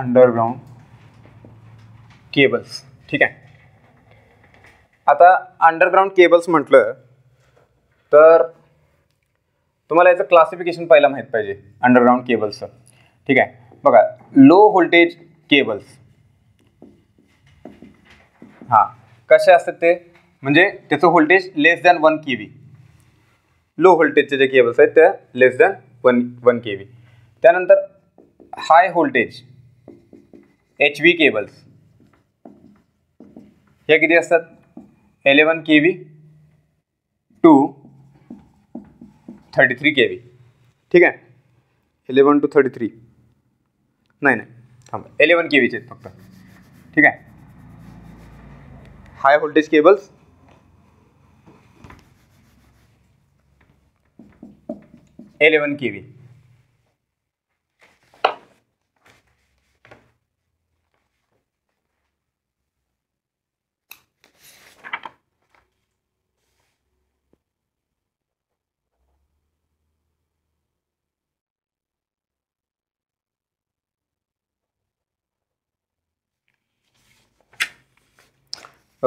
Underground cables. ठीक आहे. आता अंडरग्राउंड केबल्स म्हटलं तर तुम्हाला याचं क्लासिफिकेशन पहिला माहीत पाहिजे अंडरग्राउंड केबल्सचं. ठीक आहे. बघा लो व्होल्टेज केबल्स हां कसे असतात ते म्हणजे त्याचं voltage less than 1 kV. Low व्होल्टेजचे जे केबल्स आहेत ते लेस दॅन 1 kV. त्यानंतर हाय व्होल्टेज HV केबल्स हे किती असतात 11 kV to 33 kV. ठीक आहे. 11 to 33 नाही 11 kV आहेत फक्त. ठीक आहे. High voltage cables eleven K V.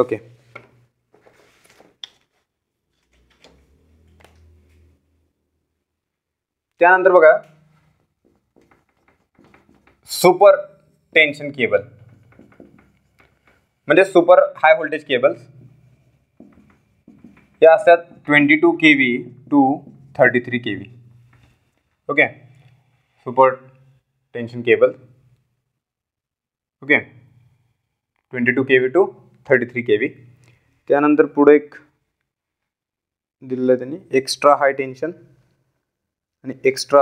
Okay. त्यानंतर बघा सुपर टेन्शन केबल म्हणजे सुपर हाय व्होल्टेज केबल्स या असतात 22 kV to 33 kV. Okay. Super tension cable okay 22 kV to 33 kV. त्यानंतर पुढे एक दिलेलं आहे त्यांनी एक्स्ट्रा हाय टेन्शन आणि extra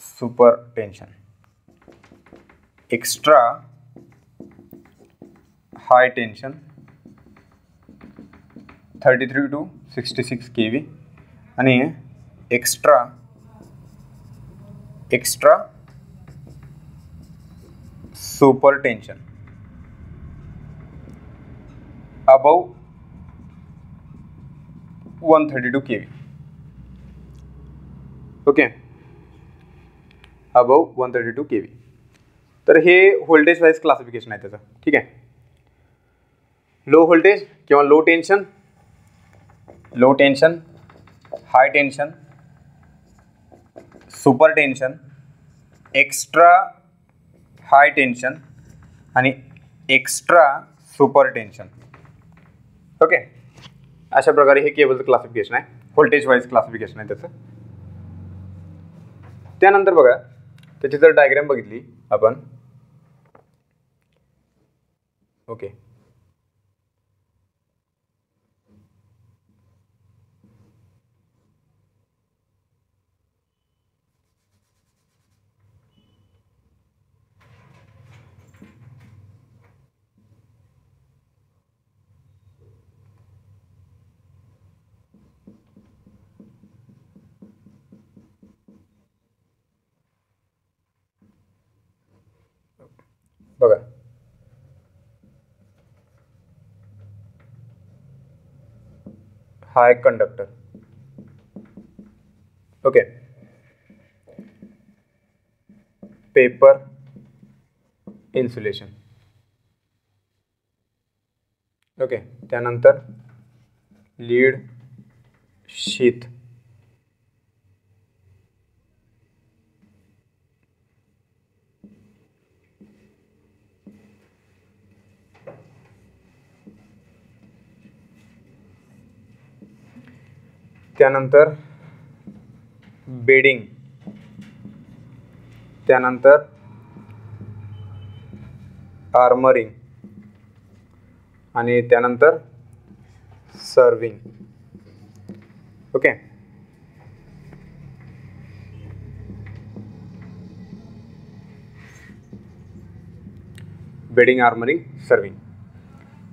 super tension. Extra high tension 33 to 66 kV आणि extra super tension above 132 kV. Okay above 132 kV. तर हे व्होल्टेज वाईज क्लासिफिकेशन आहे त्याचं. ठीक आहे. लो व्होल्टेज किंवा low tension high tension super tension extra high tension आणि एक्स्ट्रा सुपर टेन्शन. ओके. अशा प्रकारे हे केबलचं क्लासिफिकेशन आहे व्होल्टेज वाईज क्लासिफिकेशन आहे त्याचं. त्यानंतर बघा त्याची जर डायग्राम बघितली आपण ओके बघा हा एक conductor okay paper insulation okay त्यानंतर लीड शीथ त्यानंतर बेडिंग त्यानंतर आर्मरिंग आणि त्यानंतर serving. Okay. Bedding armouring serving.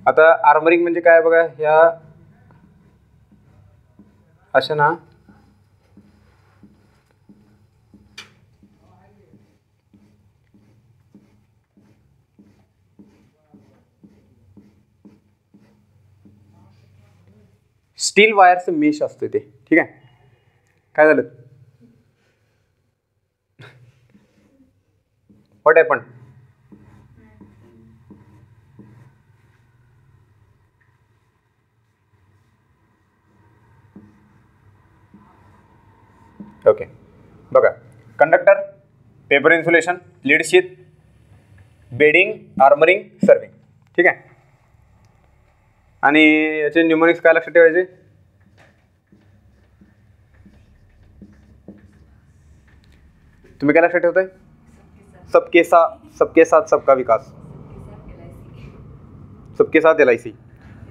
आता आर्मरिंग म्हणजे काय बघा ह्या अशा ना स्टील वायरचं मेश असते ते. ठीक आहे. काय झालं व्हॉट हॅपन ओके, बघा conductor, paper insulation, lead sheath, bedding, armouring, serving. ठीक आहे. आणि याचे न्यूमरिक्स काय लक्षात ठेवायचे, तुम्ही काय लक्षात ठेवताय? सबके साथ, सबके साथ सबका विकास, सबके साथ LIC.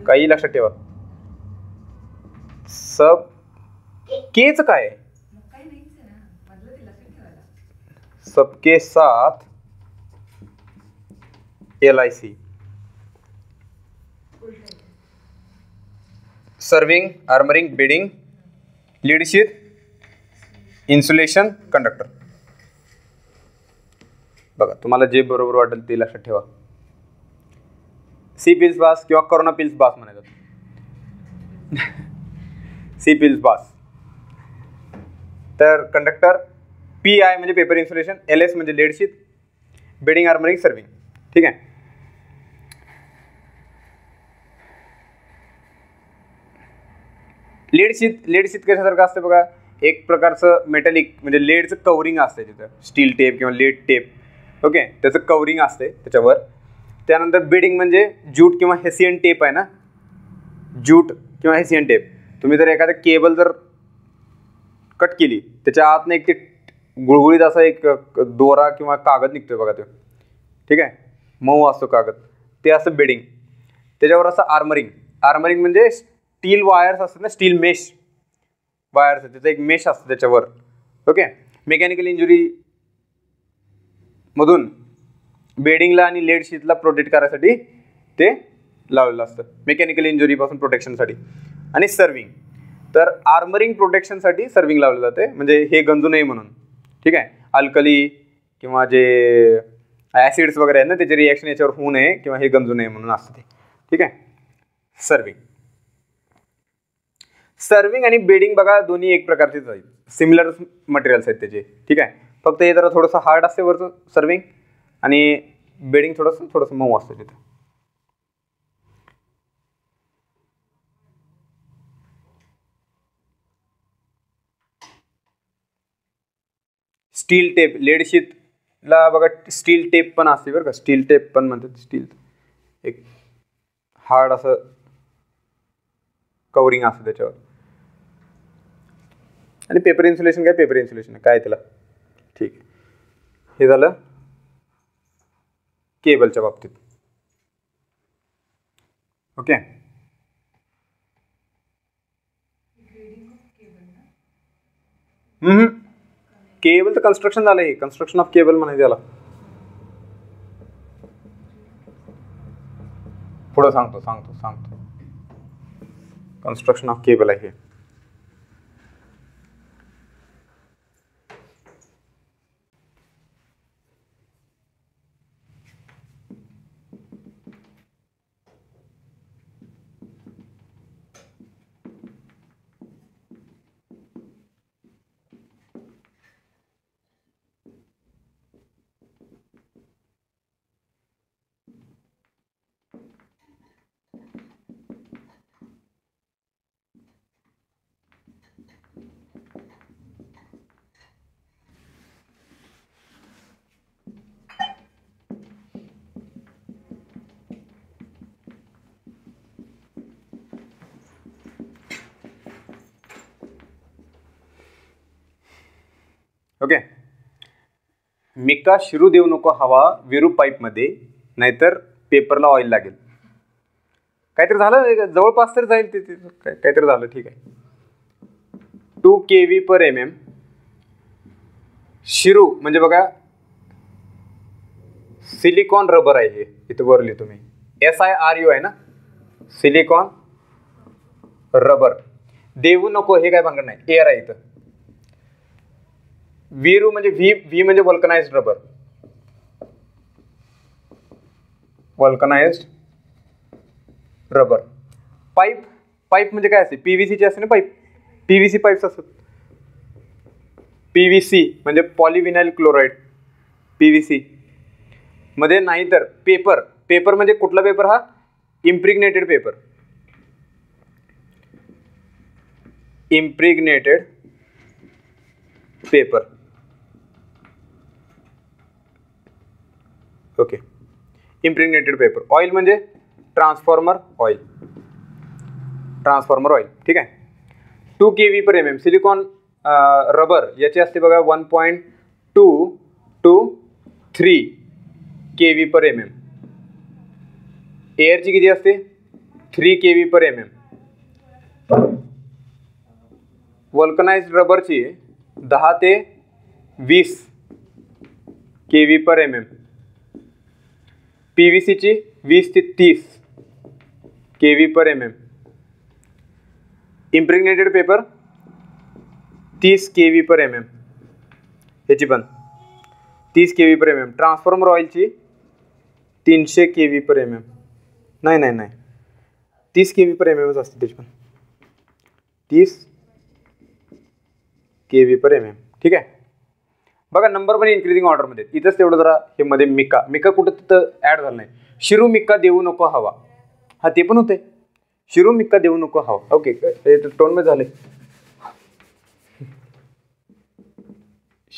काही लक्षात ठेवा, सब केच काय, सबके साथ LIC. Serving, armouring, bedding, lead sheath, insulation, conductor. बघा तुम्हाला जे बरोबर वाटेल ते लक्षात ठेवा. सी पिल्स बास किंवा कोरोना पिल्स बास म्हणायचं. सी पिल्स बास. तर कंडक्टर, PI म्हणजे पेपर इन्सुलेशन, LS म्हणजे lead sheath, bedding, armouring, serving. ठीक आहे. लेड शीथ कशासारखं असते बघा, एक प्रकारचं मेटॅलिक म्हणजे लेडचं कवरिंग असते तिथं, स्टील टेप किंवा लेड टेप. ओके, त्याचं कवरिंग असते त्याच्यावर. त्यानंतर बेडिंग म्हणजे ज्यूट किंवा हेसियन टेप आहे ना, ज्यूट किंवा हेसियन टेप. तुम्ही जर एखादा केबल जर कट केली त्याच्या आतनं एक ते गुळगुळीत असा एक दोरा किंवा कागद निघतो बघा तो. ठीक आहे, मऊ असतो कागद, ते असं बेडिंग. त्याच्यावर असं आर्मरिंग. आर्मरिंग म्हणजे स्टील वायर्स असतात ना, स्टील मेश वायर्स आहेत, त्याचं एक मेश असतं त्याच्यावर. ओके, मेकॅनिकल इंजुरी मधून बेडिंगला आणि लेड शीथला प्रोटेक्ट करायसाठी ते लावलेलं असतं, मेकॅनिकल इंजुरीपासून प्रोटेक्शनसाठी. आणि सर्विंग, तर आर्मरिंग प्रोटेक्शनसाठी सर्विंग लावलं जाते, म्हणजे हे गंजू नये म्हणून. ठीक आहे, अल्कली किंवा जे ॲसिड्स वगैरे आहेत ना त्याचे रिॲक्शन याच्यावर होऊ नये किंवा हे गंजू नये म्हणून असतं ते. ठीक आहे, सर्विंग आणि बेडिंग बघा दोन्ही एक प्रकारचेच आहेत, सिमिलर मटेरियल्स आहेत त्याचे. ठीक आहे, फक्त हे जरा थोडंसं हार्ड असते वरचं सर्विंग, आणि बेडिंग थोडंसं मऊ असतं तिथं. स्टील टेप, लेड शीथला बघा स्टील टेप पण असते बरं का, स्टील टेप पण म्हणतात. स्टील एक हार्ड असं कवरिंग असतं त्याच्यावर. आणि पेपर इन्सुलेशन काय, पेपर इन्सुलेशन काय त्याला. ठीक आहे, हे झालं केबलच्या बाबतीत. ओके, केबल तर कन्स्ट्रक्शन झालं, हे कन्स्ट्रक्शन ऑफ केबल म्हणायचं याला. पुढं सांगतो सांगतो सांगतो कन्स्ट्रक्शन ऑफ केबल आहे. ओके, मिका शिरू देऊ नको हवा विरू पाईपमध्ये, नाहीतर पेपरला ऑइल लागेल. काहीतरी झालं, जवळपास तरी जाईल ते, काहीतरी झालं. ठीक आहे, 2 kV/mm. शिरू म्हणजे बघा सिलिकॉन रबर आहे हे, इथं वर लिहितो मी SIRU आहे ना, सिलिकॉन रबर. देऊ नको हे काय भानगड नाही, एअर आहे इथं. वीरू म्हणजे व्ही म्हणजे vulcanised rubber, vulcanised rubber. Pipe म्हणजे काय असते, PVC ची असते ना पाईप, PVC पाईप्स असतात. PVC म्हणजे पॉलिविनाइल क्लोराईड, PVC मध्ये. नाहीतर पेपर म्हणजे कुठला पेपर, हा impregnated paper, impregnated paper. Okay. Impregnated paper. Oil म्हणजे transformer oil. Transformer oil. ठीक आहे. 2 kV/mm. सिलिकॉन रबर याची असते बघा 1.2 to 3 kV/mm. एअरची किती असते 3 kV/mm. वल्कनाइज्ड रबरची 10 ते 20 kV/mm. पीवीसी ची 20 ते 30 kV/mm. Impregnated paper 30 kV/mm. याची पण 30 kV/mm. ट्रान्सफॉर्मर ऑइलची 300 kV/mm. नाही 30 kV/mm असते त्याची पण 30 kV/mm. ठीक आहे. बघा नंबर पण इन्क्रीजिंग ऑर्डरमध्ये इथंच तेवढं जरा हे मध्ये मिका कुठं तिथं ॲड झालं नाही. शिरू मिका देऊ नको हवा हा ते पण होते शिरू मिका देऊ नको हवा. ओके टोनमध्ये झाले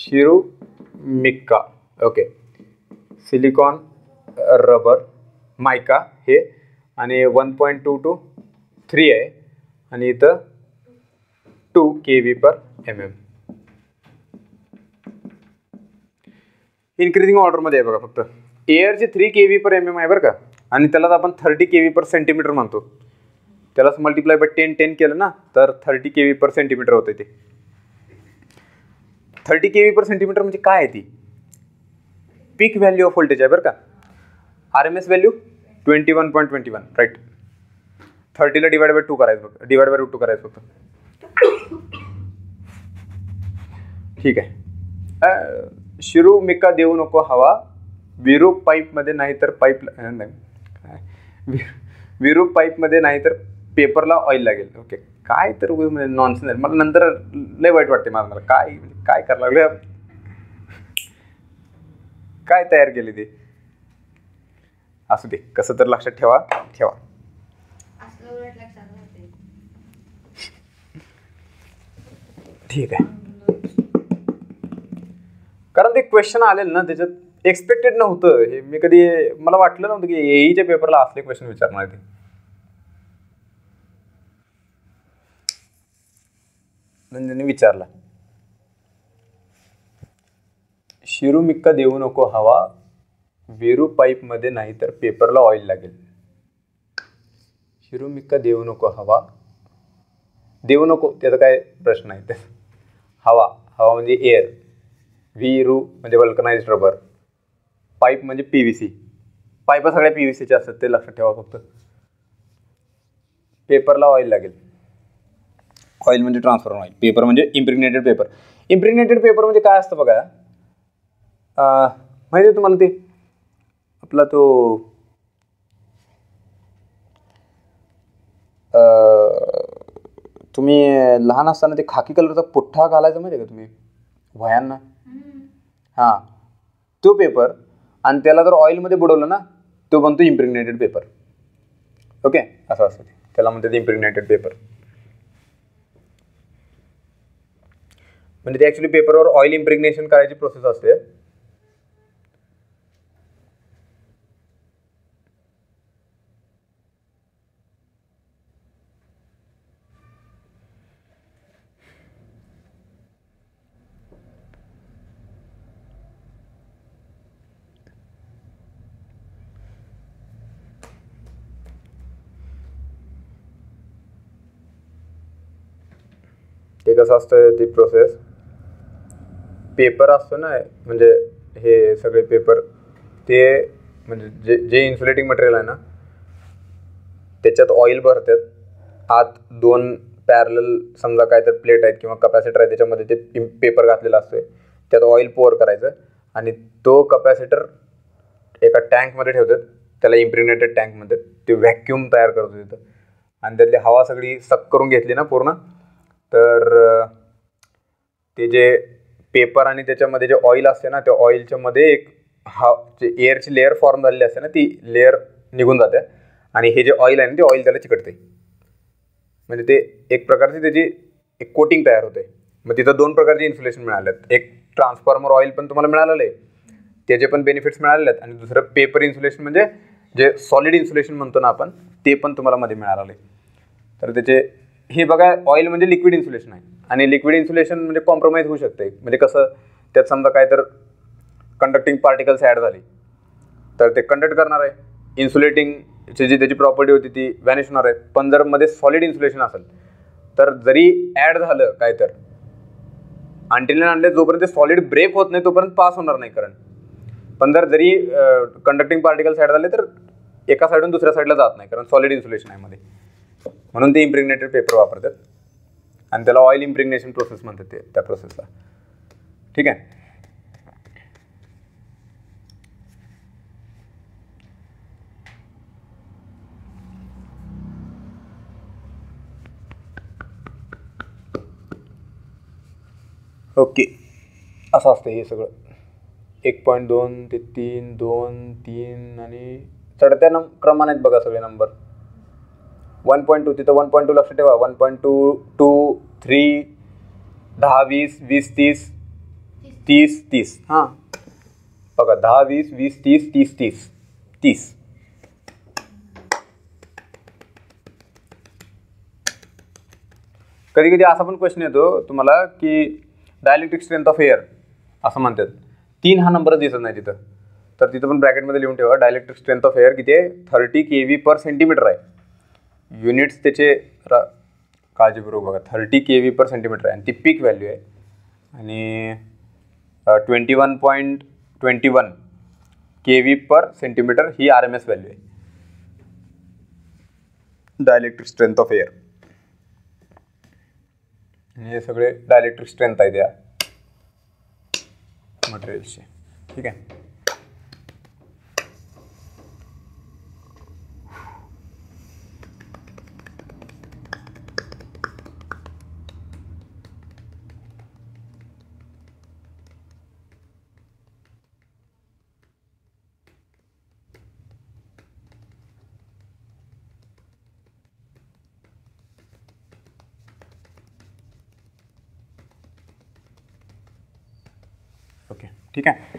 Shirou Mika. Okay silicon rubber mica हे आणि 1.2 to 3 आहे आणि इथं 2 kV/mm. इन्क्रीजिंग ऑर्डरमध्ये आहे बघा. फक्त एअरचे 3 kV/mm आहे बरं का आणि त्यालाच आपण 30 kV/cm म्हणतो. त्यालाच मल्टिप्लाय बाय 10 केलं ना तर 30 kV/cm होतं. ते 30 kV/cm म्हणजे काय आहे ती पीक व्हॅल्यू ऑफ व्होल्टेज आहे बरं का. RMS value 21.21 right. 30ला डिवाइड बाय 2 करायचं फक्त ठीक आहे. शिरू मिका देऊ नको हवा विरू पाईपमध्ये नाही तर पेपरला ऑइल लागेल. ओके काय तर नॉनसेन्स आहे. मला नंतर लय वाईट वाटते मला काय करायला लागलं काय तयार केले ते असू दे कसं तर लक्षात ठेवा. ठीक आहे कारण ते क्वेश्चन आलेलं ना त्याच्यात एक्सपेक्टेड नव्हतं हे. मी कधी मला वाटलं नव्हतं की एईच्या पेपरला असले क्वेश्चन विचारणार ते. नंदीने विचारला शिरू मिक्का देऊ नको हवा वेरू पाईपमध्ये नाही तर पेपरला ऑइल लागेल. शिरू मिक्का देऊ नको हवा देऊ नको त्याचा काय प्रश्न आहे. तर हवा म्हणजे एअर विरू म्हणजे वल्कनाइज्ड रबर पाईप म्हणजे PVC. पाईप सगळ्या PVCच्या असतात ते लक्षात ठेवा फक्त. पेपरला ऑइल लागेल ऑइल म्हणजे ट्रान्सफॉर्मर ऑइल पेपर म्हणजे इम्प्रिग्नेटेड पेपर. इम्प्रिग्नेटेड पेपर म्हणजे काय असतं बघा माहिती आहे तुम्हाला ते आपला तो तुम्ही लहान असताना ते खाकी कलरचा पुठ्ठा घालायचा माहिती आहे का तुम्ही वयांना हां तो पेपर आणि त्याला जर ऑइलमध्ये बुडवलं ना तो बनतो इम्प्रिग्नेटेड पेपर. ओके असं असतं ते त्याला म्हणतात इम्प्रिग्नेटेड पेपर. म्हणजे ते ॲक्च्युली पेपरवर ऑइल इम्प्रिग्नेशन करायची प्रोसेस असते. ते कसं असतं ती प्रोसेस पेपर असतो ना म्हणजे हे सगळे पेपर ते म्हणजे जे इन्सुलेटिंग मटेरियल आहे ना त्याच्यात ऑइल भरतात आत 2 पॅरल समजा काय तर प्लेट आहेत किंवा कॅपॅसिटर आहे त्याच्यामध्ये ते पेपर घातलेला असतो त्यात ऑइल पोअर करायचं आणि तो कॅपॅसिटर एका टँकमध्ये ठेवतात त्याला इम्प्रिग्नेटेड टँक म्हणतात. ते व्हॅक्यूम तयार करतो तिथं आणि त्यातली हवा सगळी सक करून घेतली ना पूर्ण तर ते जे पेपर आणि त्याच्यामध्ये जे ऑइल असते ना त्या ऑइलच्या मध्ये एक जे एअरची लेअर फॉर्म झालेली असते ना ती लेअर निघून जाते आणि हे जे ऑइल आहे ना ते ऑइल त्याला चिकटते म्हणजे ते एक प्रकारची त्याची एक कोटिंग तयार होते मग तिथं दोन प्रकारचे इन्सुलेशन मिळालेत. एक ट्रान्सफॉर्मर ऑइल पण तुम्हाला मिळालेलं आहे, त्याचे पण बेनिफिट्स मिळालेले आहेत. आणि दुसरं पेपर इन्सुलेशन म्हणजे जे सॉलिड इन्सुलेशन म्हणतो ना आपण, ते पण तुम्हाला मध्ये मिळालेलं आहे. तर त्याचे हे बघा, ऑइल म्हणजे लिक्विड इन्सुलेशन आहे आणि लिक्विड इन्सुलेशन म्हणजे कॉम्प्रोमाइज होऊ शकते. म्हणजे कसं, त्यात समजा काय तर कंडक्टिंग पार्टिकल्स ॲड झाली तर ते कंडक्ट करणार आहे, इन्सुलेटिंगची जी त्याची प्रॉपर्टी होती ती व्हॅनिश होणार आहे. पण जर मध्ये सॉलिड इन्सुलेशन असेल तर जरी ॲड झालं काय तर अंटील आणले, जोपर्यंत ते सॉलिड ब्रेक होत नाही तोपर्यंत पास होणार नाही करंट. पण जरी कंडक्टिंग पार्टिकल्स ॲड झाले तर एका साईडून दुसऱ्या साईडला जात नाही, कारण सॉलिड इन्सुलेशन आहे मध्ये. म्हणून ते इम्प्रेग्नेटेड पेपर वापरतात आणि त्याला ऑइल इम्प्रेग्नेशन प्रोसेस म्हणतात ते, त्या प्रोसेसला. ठीक आहे. ओके, असं असतं हे सगळं. 1.2 ते 3, 2, 3 आणि चढत्या क्रमाने आहेत बघा सगळे नंबर. 1.2 तिथं 1.2 लक्षात ठेवा. 1.2, 2, 3, 10, 20, 20, 30, 30, 30. हां बघा, 10, 20, 20, 30, 30, 30, 30. कधी कधी असा पण क्वेश्चन येतो तुम्हाला की डायलेक्ट्रिक स्ट्रेंथ ऑफ एअर असं म्हणतात. 3 हा नंबरच दिसत नाही तिथं, तर तिथं पण ब्रॅकेटमध्ये लिहून ठेवा. डायलेक्ट्रिक स्ट्रेंथ ऑफ एअर किती आहे? 30 kV/cm आहे. युनिट्स त्याचे काळजीपूर्वक बघा, 30 kV/cm आहे आणि ती पीक व्हॅल्यू आहे. आणि 21.21 kV/cm ही RMS व्हॅल्यू आहे डायलेक्ट्रिक स्ट्रेंथ ऑफ एअर. आणि हे सगळे डायलेक्ट्रिक स्ट्रेंथ आहेत या मटेरियल्सचे. ठीक आहे. ओके, ठीक आहे.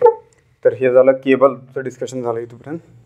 तर हे झालं केबलचं डिस्कशन झालं इथपर्यंत.